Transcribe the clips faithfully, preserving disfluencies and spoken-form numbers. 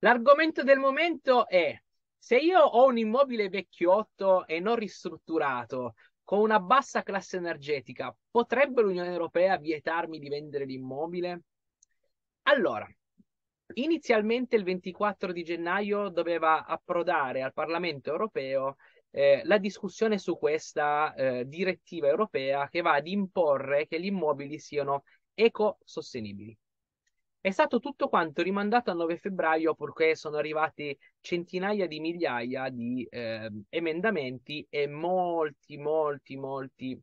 L'argomento del momento è: se io ho un immobile vecchiotto e non ristrutturato, con una bassa classe energetica, potrebbe l'Unione Europea vietarmi di vendere l'immobile? Allora, inizialmente il ventiquattro di gennaio doveva approdare al Parlamento Europeo eh, la discussione su questa eh, direttiva europea che va ad imporre che gli immobili siano ecosostenibili. È stato tutto quanto rimandato al nove febbraio perché sono arrivati centinaia di migliaia di eh, emendamenti e molti, molti, molti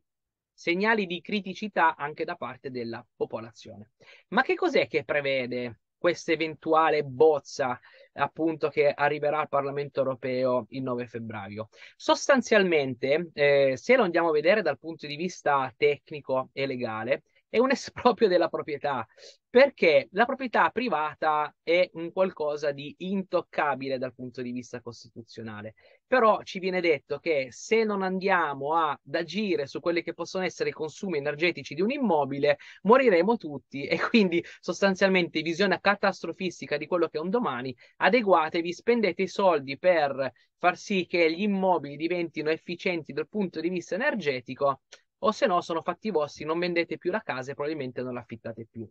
segnali di criticità anche da parte della popolazione. Ma che cos'è che prevede questa eventuale bozza, appunto, che arriverà al Parlamento Europeo il nove febbraio? Sostanzialmente, eh, se lo andiamo a vedere dal punto di vista tecnico e legale, è un esproprio della proprietà, perché la proprietà privata è un qualcosa di intoccabile dal punto di vista costituzionale. Però ci viene detto che se non andiamo ad agire su quelli che possono essere i consumi energetici di un immobile, moriremo tutti, e quindi sostanzialmente visione catastrofistica di quello che è un domani. Adeguatevi, spendete i soldi per far sì che gli immobili diventino efficienti dal punto di vista energetico, o se no sono fatti vostri, non vendete più la casa e probabilmente non l'affittate più.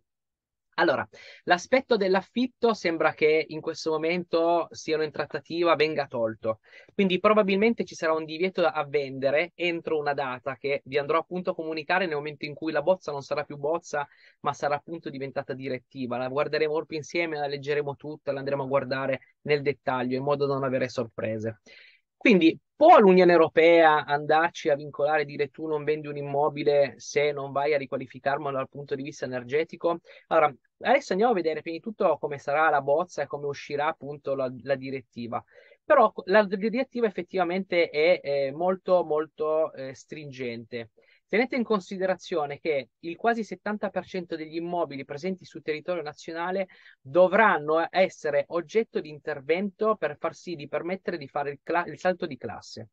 Allora, l'aspetto dell'affitto sembra che in questo momento siano in trattativa, venga tolto. Quindi probabilmente ci sarà un divieto a vendere entro una data che vi andrò appunto a comunicare nel momento in cui la bozza non sarà più bozza, ma sarà appunto diventata direttiva. La guarderemo tutti insieme, la leggeremo tutta, la andremo a guardare nel dettaglio in modo da non avere sorprese. Quindi può l'Unione Europea andarci a vincolare, dire tu non vendi un immobile se non vai a riqualificarlo dal punto di vista energetico? Allora, adesso andiamo a vedere prima di tutto come sarà la bozza e come uscirà appunto la, la direttiva. Però la direttiva effettivamente è eh, molto molto eh, stringente. Tenete in considerazione che il quasi settanta per cento degli immobili presenti sul territorio nazionale dovranno essere oggetto di intervento per far sì di permettere di fare il, il salto di classe.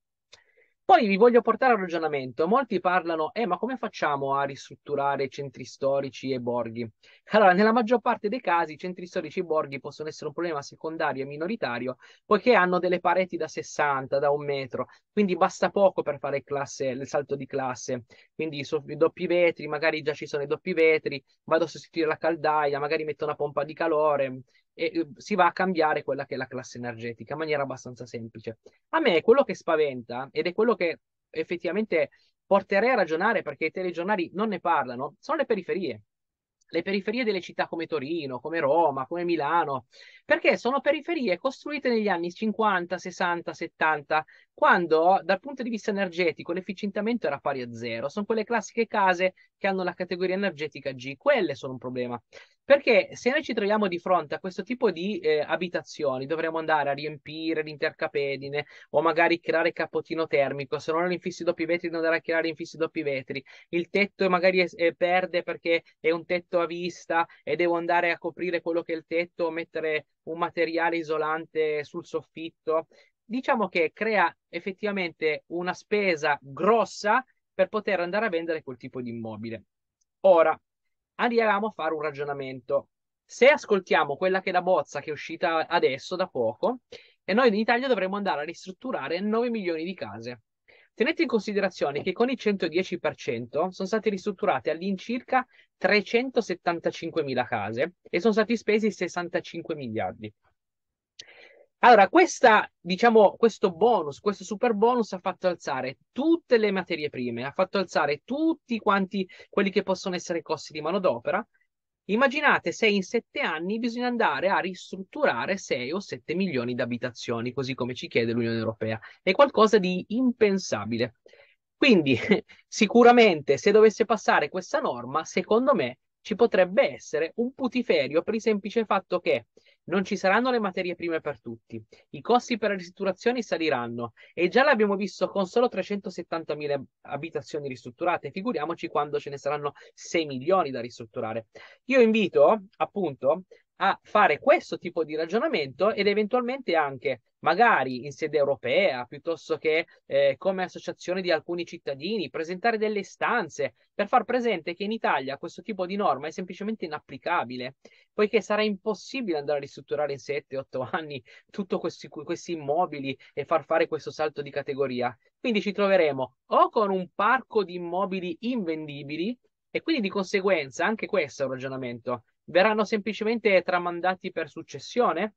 Poi vi voglio portare al ragionamento. Molti parlano, eh ma come facciamo a ristrutturare centri storici e borghi? Allora, nella maggior parte dei casi, centri storici e borghi possono essere un problema secondario e minoritario, poiché hanno delle pareti da sessanta, da un metro, quindi basta poco per fare classe, il salto di classe. Quindi i doppi vetri, magari già ci sono i doppi vetri, vado a sostituire la caldaia, magari metto una pompa di calore, e si va a cambiare quella che è la classe energetica in maniera abbastanza semplice. A me è quello che spaventa, ed è quello che effettivamente porterei a ragionare perché i telegiornali non ne parlano, sono le periferie. Le periferie delle città come Torino, come Roma, come Milano, perché sono periferie costruite negli anni cinquanta, sessanta, settanta, quando dal punto di vista energetico l'efficientamento era pari a zero. Sono quelle classiche case che hanno la categoria energetica G, quelle sono un problema. Perché se noi ci troviamo di fronte a questo tipo di eh, abitazioni, dovremo andare a riempire l'intercapedine o magari creare cappottino termico, se non hanno infissi doppi vetri non andare a creare infissi doppi vetri, il tetto magari eh, perde perché è un tetto a vista e devo andare a coprire quello che è il tetto, mettere un materiale isolante sul soffitto. Diciamo che crea effettivamente una spesa grossa per poter andare a vendere quel tipo di immobile. Ora, andiamo a fare un ragionamento. Se ascoltiamo quella che è la bozza che è uscita adesso da poco, e noi in Italia dovremmo andare a ristrutturare nove milioni di case. Tenete in considerazione che con il centodieci per cento sono state ristrutturate all'incirca trecentosettantacinquemila case e sono stati spesi sessantacinque miliardi. Allora, questa, diciamo, questo bonus, questo super bonus ha fatto alzare tutte le materie prime, ha fatto alzare tutti quanti quelli che possono essere i costi di manodopera. Immaginate se in sette anni bisogna andare a ristrutturare sei o sette milioni di abitazioni, così come ci chiede l'Unione Europea. È qualcosa di impensabile. Quindi, sicuramente, se dovesse passare questa norma, secondo me ci potrebbe essere un putiferio per il semplice fatto che non ci saranno le materie prime per tutti, i costi per le ristrutturazioni saliranno, e già l'abbiamo visto con solo trecentosettantamila abitazioni ristrutturate, figuriamoci quando ce ne saranno sei milioni da ristrutturare. Io invito appunto a fare questo tipo di ragionamento ed eventualmente anche magari in sede europea, piuttosto che eh, come associazione di alcuni cittadini, presentare delle istanze per far presente che in Italia questo tipo di norma è semplicemente inapplicabile, poiché sarà impossibile andare a ristrutturare in sette otto anni tutti questi, questi immobili e far fare questo salto di categoria. Quindi ci troveremo o con un parco di immobili invendibili, e quindi di conseguenza anche questo è un ragionamento, verranno semplicemente tramandati per successione,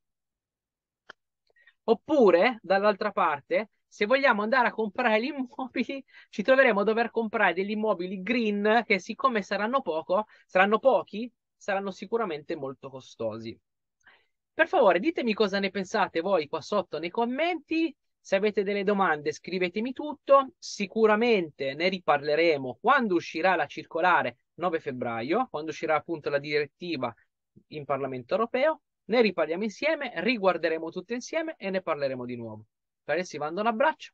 oppure dall'altra parte, se vogliamo andare a comprare gli immobili, ci troveremo a dover comprare degli immobili green che, siccome saranno poco, saranno pochi, saranno sicuramente molto costosi. Per favore, ditemi cosa ne pensate voi qua sotto nei commenti. Se avete delle domande, scrivetemi tutto, sicuramente ne riparleremo quando uscirà la circolare nove febbraio, quando uscirà appunto la direttiva in Parlamento europeo, ne riparliamo insieme, riguarderemo tutto insieme e ne parleremo di nuovo. Per adesso vi mando un abbraccio.